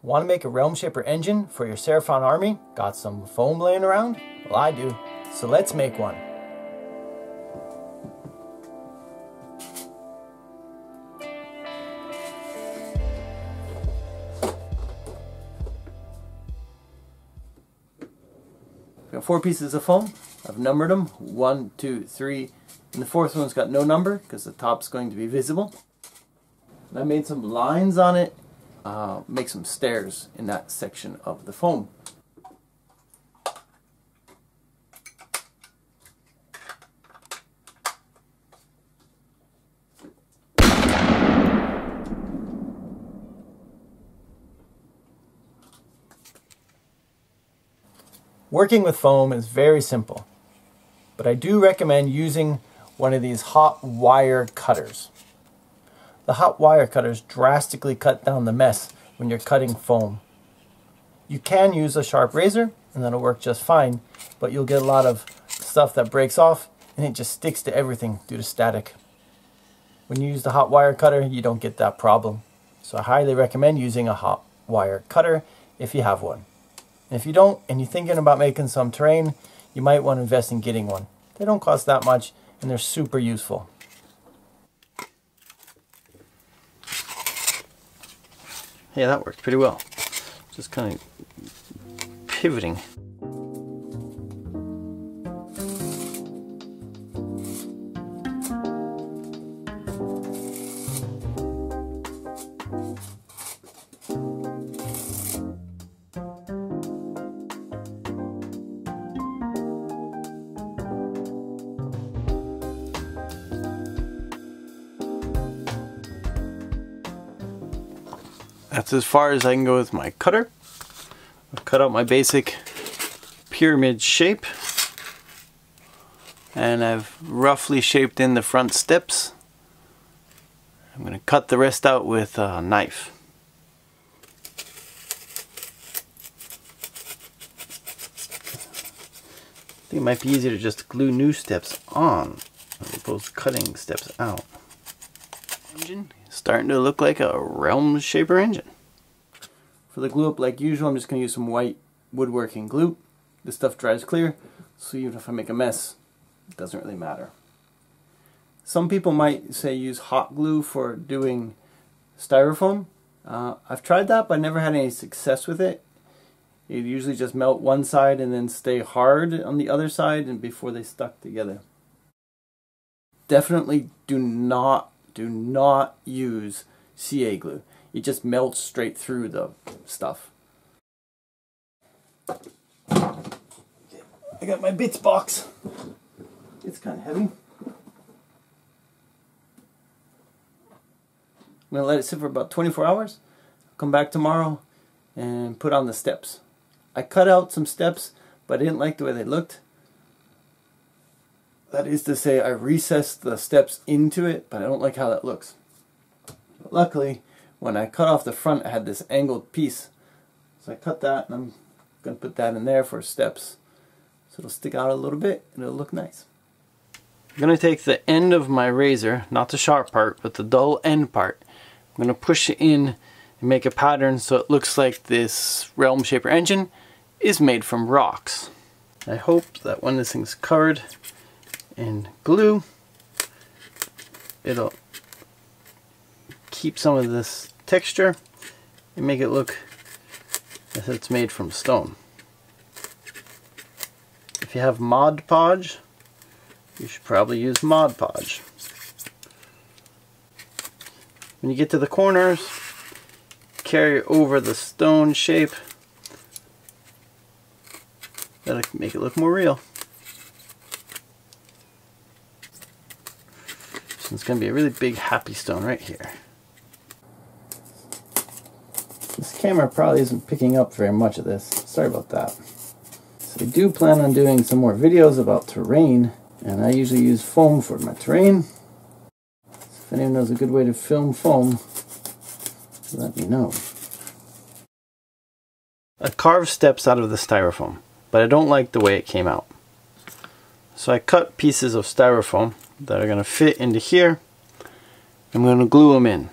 Want to make a Realm Shaper engine for your Seraphon army? Got some foam laying around? Well, I do. So let's make one. Got 4 pieces of foam. I've numbered them. 1, 2, 3. And the 4th one's got no number because the top's going to be visible. And I made some lines on it. Make some stairs in that section of the foam. Working with foam is very simple, but I do recommend using one of these hot wire cutters. The hot wire cutters drastically cut down the mess when you're cutting foam. You can use a sharp razor and that'll work just fine, but you'll get a lot of stuff that breaks off and it just sticks to everything due to static. When you use the hot wire cutter, you don't get that problem. So I highly recommend using a hot wire cutter if you have one. And if you don't and you're thinking about making some terrain, you might want to invest in getting one. They don't cost that much and they're super useful. Yeah, that worked pretty well. Just kind of pivoting. That's as far as I can go with my cutter. I've cut out my basic pyramid shape and I've roughly shaped in the front steps. I'm going to cut the rest out with a knife. I think it might be easier to just glue new steps on as opposed to cutting steps out. Engine. Starting to look like a Realm Shaper engine. For the glue up, like usual, I'm just going to use some white woodworking glue. This stuff dries clear, so even if I make a mess, it doesn't really matter. Some people might say use hot glue for doing styrofoam. I've tried that, but I never had any success with it. You'd usually just melt one side and then stay hard on the other side and before they stuck together. Definitely do not use CA glue. It just melts straight through the stuff. I got my bits box. It's kind of heavy. I'm going to let it sit for about 24 hours. Come back tomorrow and put on the steps. I cut out some steps, but I didn't like the way they looked. That is to say, I recessed the steps into it, but I don't like how that looks. But luckily, when I cut off the front, I had this angled piece. So I cut that, and I'm going to put that in there for steps. So it'll stick out a little bit, and it'll look nice. I'm going to take the end of my razor, not the sharp part, but the dull end part. I'm going to push it in and make a pattern so it looks like this Realm Shaper engine is made from rocks. I hope that when this thing's covered and glue, it'll keep some of this texture and make it look as it's made from stone. If you have Mod Podge, you should probably use Mod Podge. When you get to the corners, carry over the stone shape. That'll make it look more real. It's going to be a really big happy stone right here. This camera probably isn't picking up very much of this. Sorry about that. So I do plan on doing some more videos about terrain, and I usually use foam for my terrain. So if anyone knows a good way to film foam, let me know. I carved steps out of the styrofoam, but I don't like the way it came out. So I cut pieces of styrofoam that are going to fit into here. I'm going to glue them in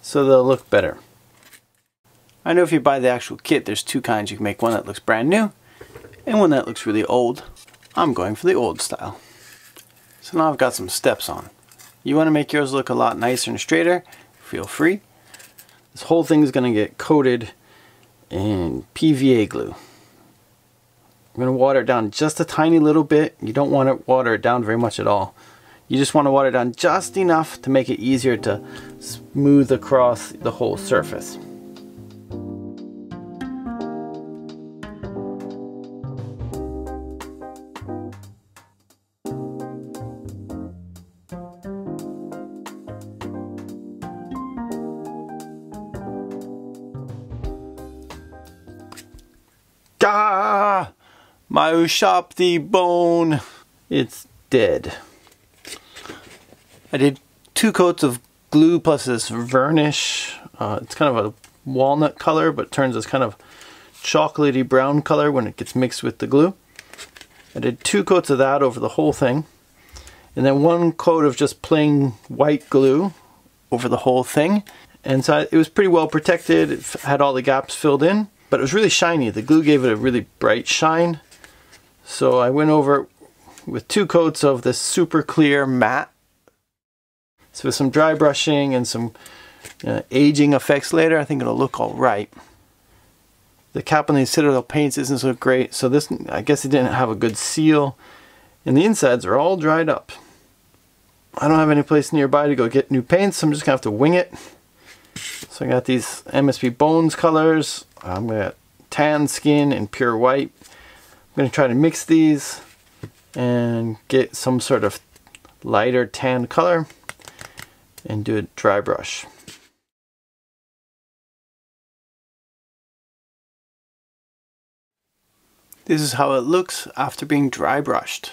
so they'll look better. I know if you buy the actual kit, there's two kinds. You can make one that looks brand new and one that looks really old. I'm going for the old style. So now I've got some steps on. You want to make yours look a lot nicer and straighter, feel free. This whole thing is going to get coated in PVA glue. I'm going to water it down just a tiny little bit. You don't want to water it down very much at all. You just want to water it down just enough to make it easier to smooth across the whole surface. Ah, my Ushapti bone, it's dead. I did two coats of glue plus this varnish. It's kind of a walnut color, but turns this kind of chocolatey brown color when it gets mixed with the glue. I did two coats of that over the whole thing, and then one coat of just plain white glue over the whole thing. And so it was pretty well protected. It had all the gaps filled in. But it was really shiny. The glue gave it a really bright shine. So I went over with two coats of this super clear matte. So with some dry brushing and some aging effects later, I think it'll look all right. The cap on these Citadel paints isn't so great. So this, I guess it didn't have a good seal. And the insides are all dried up. I don't have any place nearby to go get new paints, so I'm just gonna have to wing it. So I got these MSP Bones colors. I'm going to tan skin and pure white. I'm going to try to mix these and get some sort of lighter tan color and do a dry brush. This is how it looks after being dry brushed.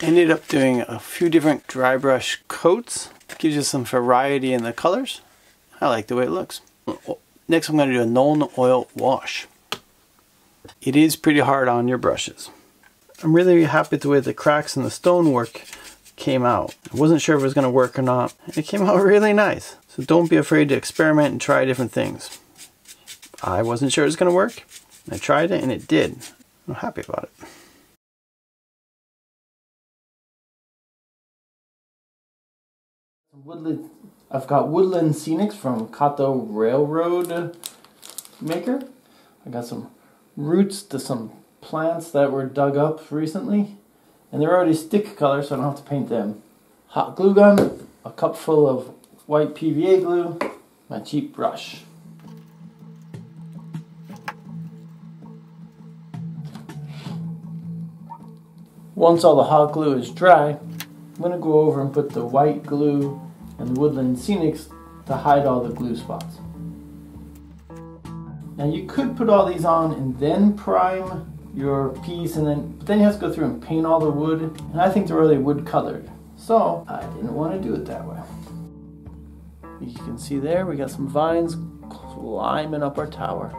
Ended up doing a few different dry brush coats. Gives you some variety in the colors. I like the way it looks. Next I'm going to do a Nuln Oil wash. It is pretty hard on your brushes. I'm really happy with the way the cracks in the stonework came out. I wasn't sure if it was going to work or not. It came out really nice. So don't be afraid to experiment and try different things. I wasn't sure it was going to work. I tried it and it did. I'm happy about it. I've got Woodland Scenics from Kato Railroad Maker. I got some roots to some plants that were dug up recently. And they're already stick color, so I don't have to paint them. Hot glue gun, a cup full of white PVA glue, my cheap brush. Once all the hot glue is dry, I'm going to go over and put the white glue and Woodland Scenics to hide all the glue spots. Now you could put all these on and then prime your piece, but then you have to go through and paint all the wood, and I think they're really wood colored. So I didn't want to do it that way. You can see there we got some vines climbing up our tower.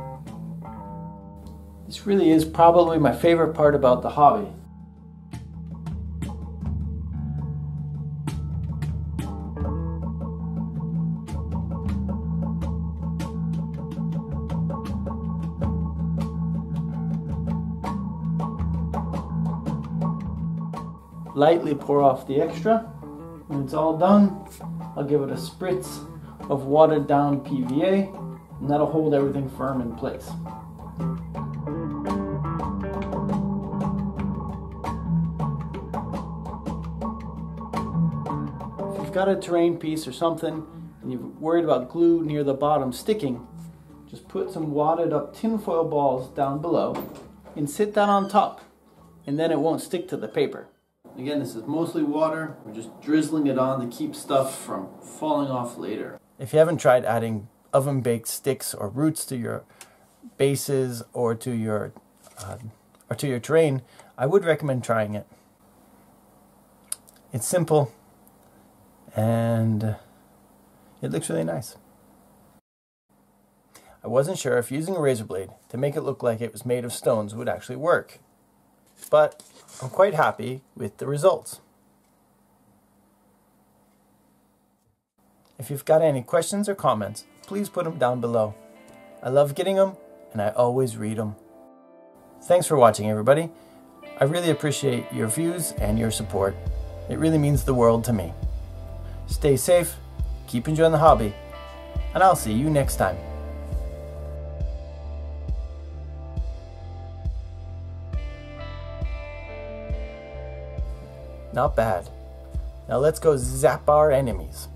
This really is probably my favorite part about the hobby. Lightly pour off the extra. When it's all done, I'll give it a spritz of watered down PVA, and that'll hold everything firm in place. If you've got a terrain piece or something and you're worried about glue near the bottom sticking, just put some wadded up tinfoil balls down below and sit that on top, and then it won't stick to the paper. Again, this is mostly water. We're just drizzling it on to keep stuff from falling off later. If you haven't tried adding oven-baked sticks or roots to your bases or to your terrain, I would recommend trying it. It's simple and it looks really nice. I wasn't sure if using a razor blade to make it look like it was made of stones would actually work, but I'm quite happy with the results. If you've got any questions or comments, please put them down below. I love getting them, and I always read them. Thanks for watching, everybody. I really appreciate your views and your support. It really means the world to me. Stay safe, keep enjoying the hobby, and I'll see you next time. Not bad. Now let's go zap our enemies.